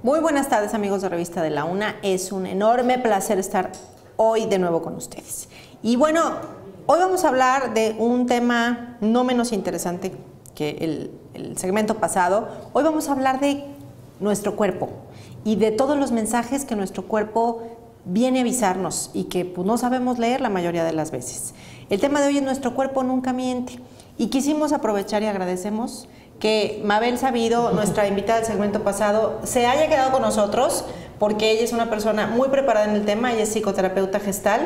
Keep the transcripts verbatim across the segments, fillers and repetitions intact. Muy buenas tardes, amigos de Revista de la UNA. Es un enorme placer estar hoy de nuevo con ustedes. Y bueno, hoy vamos a hablar de un tema no menos interesante que el, el segmento pasado. Hoy vamos a hablar de nuestro cuerpo y de todos los mensajes que nuestro cuerpo viene a avisarnos y que pues, no sabemos leer la mayoría de las veces. El tema de hoy es nuestro cuerpo nunca miente. Y quisimos aprovechar y agradecemos que Mabel Sabido, nuestra invitada del segmento pasado, se haya quedado con nosotros porque ella es una persona muy preparada en el tema, ella es psicoterapeuta gestal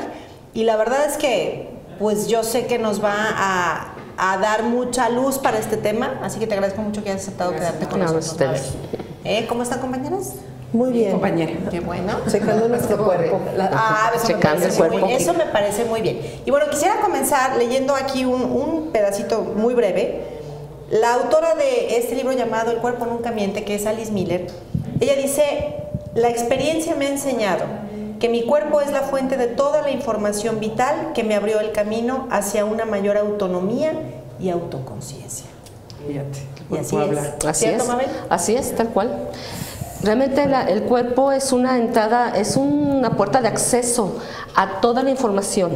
y la verdad es que pues yo sé que nos va a, a dar mucha luz para este tema, así que te agradezco mucho que hayas aceptado quedarte con nosotros. Gracias a ustedes. ¿Eh? ¿Cómo están, compañeras? Muy bien. Compañera. Qué bueno. Checando nuestro cuerpo. Ah, eso, Checando me el cuerpo. Muy, eso me parece muy bien. Y bueno, quisiera comenzar leyendo aquí un, un pedacito muy breve. La autora de este libro llamado El cuerpo nunca miente, que es Alice Miller, ella dice, la experiencia me ha enseñado que mi cuerpo es la fuente de toda la información vital que me abrió el camino hacia una mayor autonomía y autoconciencia. Fíjate. Y así es. Así es. Así es, tal cual. Realmente la, el cuerpo es una entrada, es una puerta de acceso a toda la información,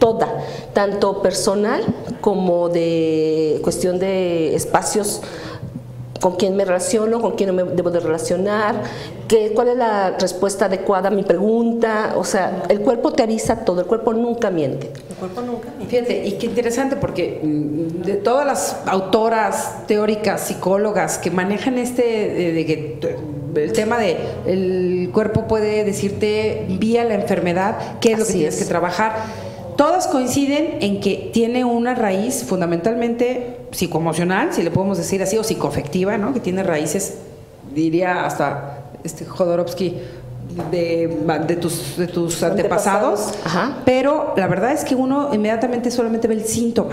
toda, tanto personal como de cuestión de espacios, con quién me relaciono, con quién me debo de relacionar, qué, cuál es la respuesta adecuada a mi pregunta, o sea, el cuerpo te avisa todo, el cuerpo nunca miente. El cuerpo nunca miente. Fíjate, y qué interesante porque de todas las autoras teóricas, psicólogas que manejan este de, de que... el tema de el cuerpo puede decirte vía la enfermedad qué es lo que tienes que trabajar. Todas coinciden en que tiene una raíz fundamentalmente psicoemocional, si le podemos decir así, o psicoafectiva, ¿no? Que tiene raíces, diría hasta este Jodorowsky, de, de tus, de tus antepasados, antepasados. Ajá. Pero la verdad es que uno inmediatamente solamente ve el síntoma.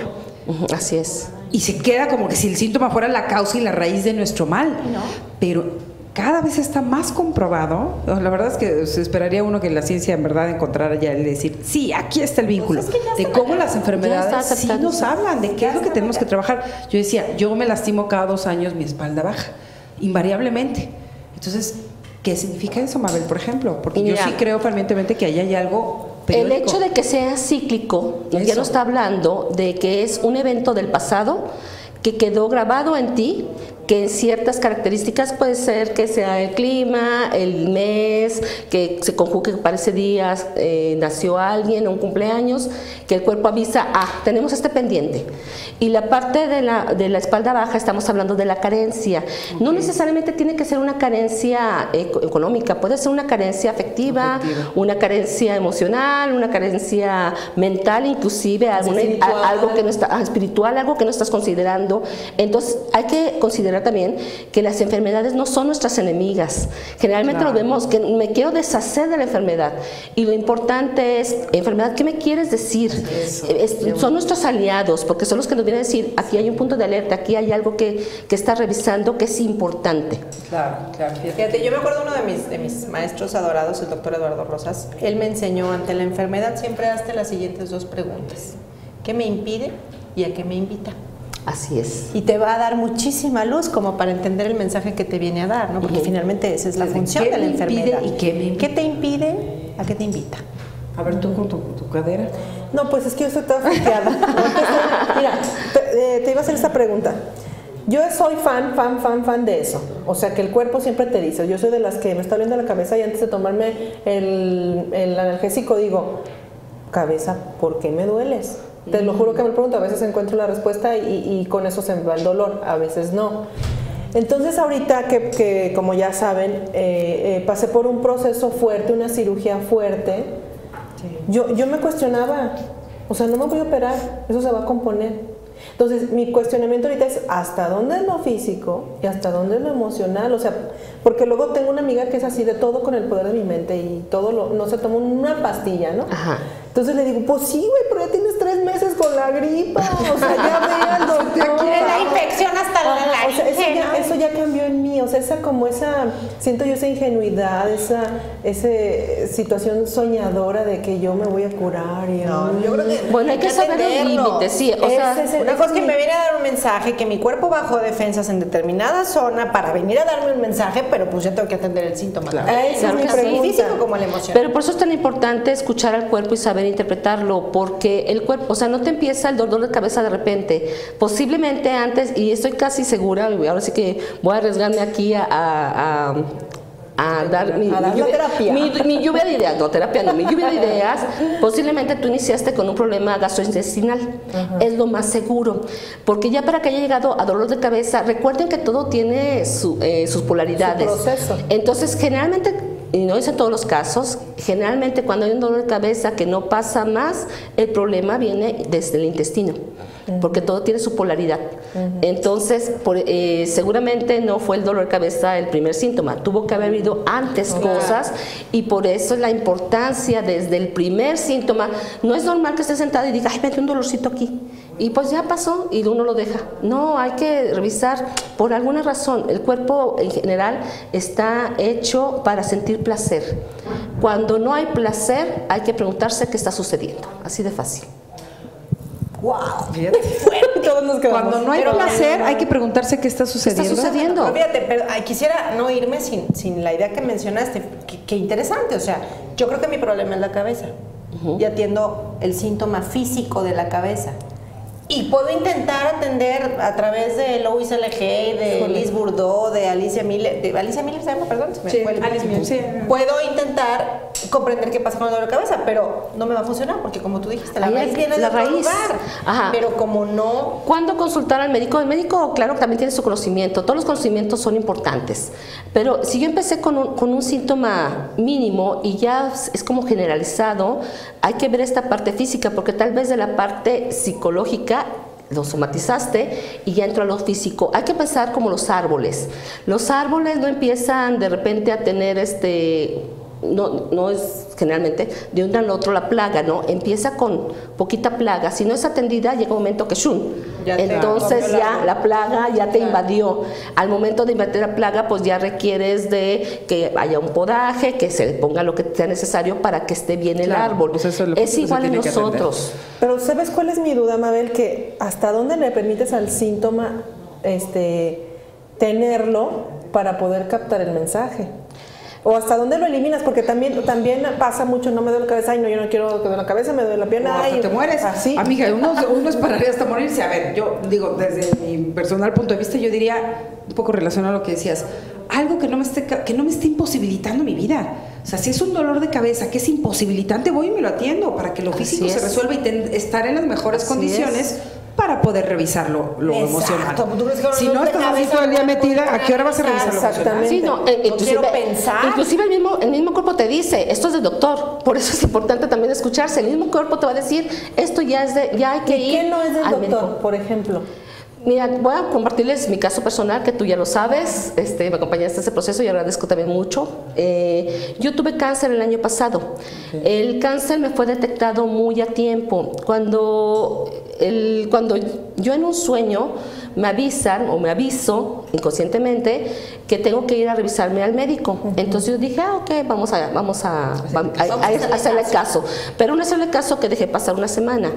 Así es. Y se queda como que si el síntoma fuera la causa y la raíz de nuestro mal. No. Pero cada vez está más comprobado. La verdad es que se esperaría uno que la ciencia en verdad encontrara ya el decir, sí, aquí está el vínculo, pues es que de cómo las enfermedades sí nos hablan, de qué es lo que tenemos que trabajar. Yo decía, yo me lastimo cada dos años mi espalda baja, invariablemente. Entonces, ¿qué significa eso, Mabel, por ejemplo? Porque Mira, yo sí creo fervientemente que ahí hay algo periódico. El hecho de que sea cíclico, eso. Ya no está hablando de que es un evento del pasado que quedó grabado en ti, que en ciertas características puede ser que sea el clima, el mes, que se conjugue para ese día, eh, nació alguien, un cumpleaños, que el cuerpo avisa, ah, tenemos este pendiente. Y la parte de la, de la espalda baja, estamos hablando de la carencia. Okay. No necesariamente tiene que ser una carencia económica, puede ser una carencia afectiva, afectiva. Una carencia emocional, una carencia mental, inclusive alguna, a, algo que no está, espiritual, algo que no estás considerando. Entonces, hay que considerar también que las enfermedades no son nuestras enemigas. Generalmente claro. Lo vemos que me quiero deshacer de la enfermedad y lo importante es, enfermedad, ¿qué me quieres decir? Eso, es, son nuestros aliados porque son los que nos vienen a decir, aquí hay un punto de alerta, aquí hay algo que, que está revisando que es importante. Claro, claro. Fíjate, yo me acuerdo uno de mis, de mis maestros adorados, el doctor Eduardo Rosas, él me enseñó, ante la enfermedad siempre hazte las siguientes dos preguntas. ¿Qué me impide y a qué me invita? Así es. Y te va a dar muchísima luz como para entender el mensaje que te viene a dar, ¿no? Porque uh-huh. finalmente esa es la función de la enfermedad. ¿Y qué, qué te impide? ¿A qué te invita? A ver, tú con tu, tu cadera. No, pues es que yo estoy toda friqueada. Mira, te, eh, te iba a hacer esta pregunta. Yo soy fan, fan, fan, fan de eso. O sea, que el cuerpo siempre te dice. Yo soy de las que me está doliendo la cabeza y antes de tomarme el, el analgésico digo, cabeza, ¿por qué me dueles? Te lo juro que me lo pregunto, a veces encuentro la respuesta y, y con eso se me va el dolor, a veces no. Entonces ahorita que, que como ya saben, eh, eh, pasé por un proceso fuerte, una cirugía fuerte, sí. yo, yo me cuestionaba, o sea, no me voy a operar, eso se va a componer. Entonces mi cuestionamiento ahorita es hasta dónde es lo físico y hasta dónde es lo emocional, o sea, porque luego tengo una amiga que es así de todo con el poder de mi mente y todo lo, no se toma una pastilla, ¿no? Ajá. Entonces le digo, pues sí, güey, pero ya tienes tres meses con la gripa, o sea, ya ve al doctor. Aquí en la perfección hasta la ah, o sea, eso, ya, eso ya cambió en mí, o sea, esa como esa, siento yo esa ingenuidad, esa, esa situación soñadora de que yo me voy a curar. Y, no, yo creo que bueno, hay que saber los límites, sí, o es, sea, es, es, una es cosa mi... que me viene a dar un mensaje, que mi cuerpo bajó defensas en determinada zona para venir a darme un mensaje, pero pues yo tengo que atender el síntoma. Claro. Ah, esa claro es mi pregunta. Físico como la emoción. Pero por eso es tan importante escuchar al cuerpo y saber interpretarlo, porque el cuerpo, o sea, no te empieza el dolor de cabeza de repente, posiblemente antes, y estoy casi segura, ahora sí que voy a arriesgarme aquí a, a, a, a dar mi, a mi, lluvia, mi, mi lluvia de ideas, no terapia, no, mi lluvia de ideas, posiblemente tú iniciaste con un problema gastrointestinal, uh-huh. Es lo más seguro, porque ya para que haya llegado a dolor de cabeza, recuerden que todo tiene su, eh, sus polaridades, su entonces generalmente, y no es en todos los casos, generalmente cuando hay un dolor de cabeza que no pasa más, el problema viene desde el intestino, uh-huh. Porque todo tiene su polaridad. Uh-huh. Entonces, por, eh, seguramente no fue el dolor de cabeza el primer síntoma, tuvo que haber habido antes uh-huh. cosas, y por eso la importancia desde el primer síntoma. No es normal que esté sentado y diga, ay, me dio un dolorcito aquí. Y pues ya pasó y uno lo deja. No, hay que revisar. Por alguna razón, el cuerpo en general está hecho para sentir placer. Cuando no hay placer, hay que preguntarse qué está sucediendo. Así de fácil. ¡Wow! Fíjate. Todos nos quedamos. Cuando no hay pero placer, hay que preguntarse qué está sucediendo. ¿Qué está sucediendo? No, fíjate, pero quisiera no irme sin, sin la idea que mencionaste. Qué, qué interesante. O sea, yo creo que mi problema es la cabeza. Uh-huh. Y atiendo el síntoma físico de la cabeza. Y puedo intentar atender a través de Louis L G, de Liz Bourdeau, de Alice Miller, de Alice Miller, ¿se llama? Perdón, se me sí, fue. Alice Miller, sí. Puedo intentar comprender qué pasa con el dolor de cabeza, pero no me va a funcionar porque, como tú dijiste, la ahí raíz viene la de raíz. Lugar. Ajá. Pero como no... ¿Cuándo consultar al médico? El médico, claro, también tiene su conocimiento. Todos los conocimientos son importantes. Pero si yo empecé con un, con un síntoma mínimo y ya es como generalizado, hay que ver esta parte física, porque tal vez de la parte psicológica lo somatizaste y ya entró a lo físico. Hay que pensar como los árboles. Los árboles no empiezan de repente a tener este... No, no es generalmente de un al otro la plaga, ¿no? Empieza con poquita plaga. Si no es atendida, llega un momento que shun. Ya entonces ya la plaga ya te invadió. Al momento de invadir la plaga, pues ya requieres de que haya un podaje, que se le ponga lo que sea necesario para que esté bien el claro, árbol. Pues es, es igual en nosotros. Pero ¿sabes cuál es mi duda, Mabel? Que hasta dónde le permites al síntoma este, tenerlo para poder captar el mensaje. O hasta dónde lo eliminas, porque también también pasa mucho, no me duele la cabeza, ay no, yo no quiero que duele la cabeza, me duele la pierna, o hasta ay, te mueres. Así. Amiga, uno, uno es pararía hasta morirse. A ver, yo digo, desde mi personal punto de vista, yo diría, un poco relacionado a lo que decías, algo que no me esté, que no me esté imposibilitando mi vida. O sea, si es un dolor de cabeza que es imposibilitante, voy y me lo atiendo para que lo físico se resuelva y ten, estar en las mejores así condiciones. Es. Para poder revisar lo, lo emocional. Si no estás así todo el día metida, ¿a qué hora vas a revisar lo emocional? Sí, no, eh, inclusive, no pensar. Inclusive el mismo, el mismo cuerpo te dice, esto es del doctor, por eso es importante también escucharse. El mismo cuerpo te va a decir, esto ya es de, ya hay que ir. ¿Y qué no es del doctor, médico, por ejemplo? Mira, voy a compartirles mi caso personal, que tú ya lo sabes, este, me acompañaste en ese proceso y agradezco también mucho. Eh, yo tuve cáncer el año pasado. Okay. El cáncer me fue detectado muy a tiempo. Cuando, el, cuando yo en un sueño me avisan o me aviso inconscientemente que tengo que ir a revisarme al médico. Uh-huh. Entonces yo dije, ah, ok, vamos a, vamos a, vamos a, a, a hacerle caso. Pero no hacerle caso que dejé pasar una semana.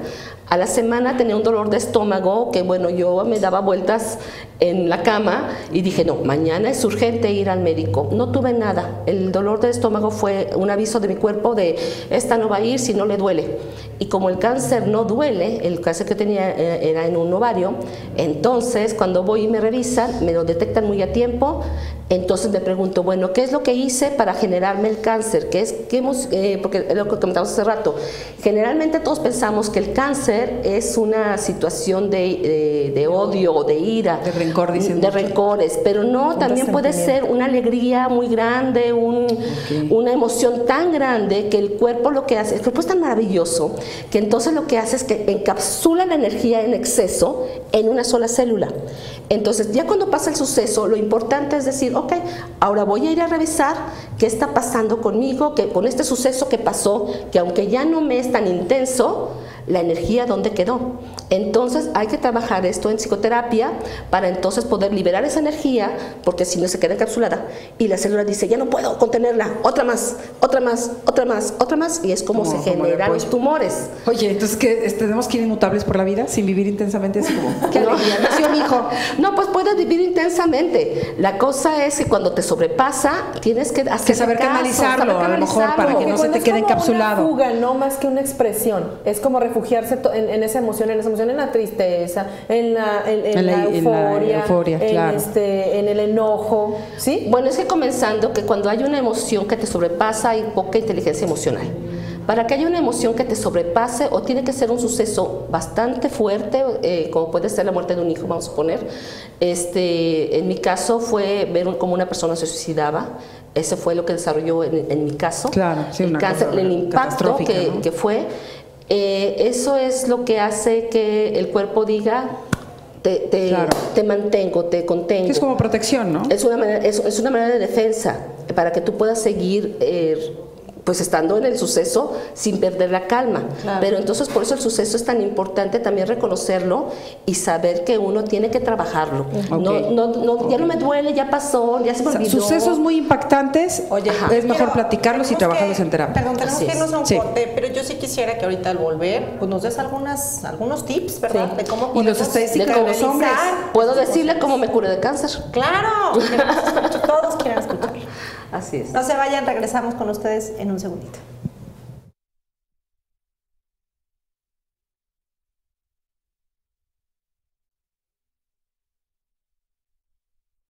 A la semana tenía un dolor de estómago que, bueno, yo me daba vueltas en la cama y dije, no, mañana es urgente ir al médico. No tuve nada. El dolor de estómago fue un aviso de mi cuerpo de, esta no va a ir si no le duele. Y como el cáncer no duele, el cáncer que tenía era en un ovario, entonces cuando voy y me revisan, me lo detectan muy a tiempo. Entonces me pregunto, bueno, ¿qué es lo que hice para generarme el cáncer? ¿Qué es, qué hemos, eh, porque es lo que comentamos hace rato. Generalmente todos pensamos que el cáncer es una situación de, de, de odio, de ira, de, rencor, dicen de rencores, pero no, también puede ser una alegría muy grande, un, okay. una emoción tan grande que el cuerpo lo que hace, el cuerpo es tan maravilloso, que entonces lo que hace es que encapsula la energía en exceso en una sola célula. Entonces ya cuando pasa el suceso, lo importante es decir, ok, ahora voy a ir a revisar qué está pasando conmigo, que con este suceso que pasó, que aunque ya no me es tan intenso, la energía dónde quedó. Entonces hay que trabajar esto en psicoterapia para entonces poder liberar esa energía, porque si no se queda encapsulada y la célula dice, ya no puedo contenerla, otra más, otra más, otra más, otra más, y es como, como se generan los tumores. Oye, entonces que tenemos que ir inmutables por la vida sin vivir intensamente, así como ¿qué alegría? Nació mi hijo. No, pues puedes vivir intensamente. La cosa es que cuando te sobrepasa tienes que hacer que saber caso, canalizarlo, saber canalizarlo, a lo mejor, para que no se te quede encapsulado. Es como una fuga, no más que una expresión. Es como refugiarse en, en esa emoción, en esa emoción, en la tristeza, en la, en, en en la, la euforia, en, la euforia, en, claro, este, en el enojo, ¿sí? Bueno, es que comenzando que cuando hay una emoción que te sobrepasa hay poca inteligencia emocional. Para que haya una emoción que te sobrepase, o tiene que ser un suceso bastante fuerte, eh, como puede ser la muerte de un hijo, vamos a poner. Este, en mi caso fue ver un, cómo una persona se suicidaba. Eso fue lo que desarrolló en, en mi caso. Claro, sí, el, cáncer, el impacto que, ¿no? que fue. Eh, eso es lo que hace que el cuerpo diga... Te, te, claro. te mantengo, te contengo. Es como protección, ¿no? Es una manera, es, es una manera de defensa para que tú puedas seguir eh, pues estando en el suceso sin perder la calma. Claro. Pero entonces por eso el suceso es tan importante también reconocerlo y saber que uno tiene que trabajarlo. Okay. No, no, no, ya no me duele, ya pasó, ya se me olvidó. Sucesos muy impactantes, oye, es pero mejor platicarlos y trabajarlos que, en terapia. Perdón, tenemos que irnos a un sí. corte, pero yo sí quisiera que ahorita al volver pues nos des algunas, algunos tips, ¿verdad? Sí. De cómo y los estadísticas de los hombres. Puedo decirle cómo me curé de cáncer. ¡Claro! Todos quieren escuchar. Así es. No se vayan, regresamos con ustedes en un segundito.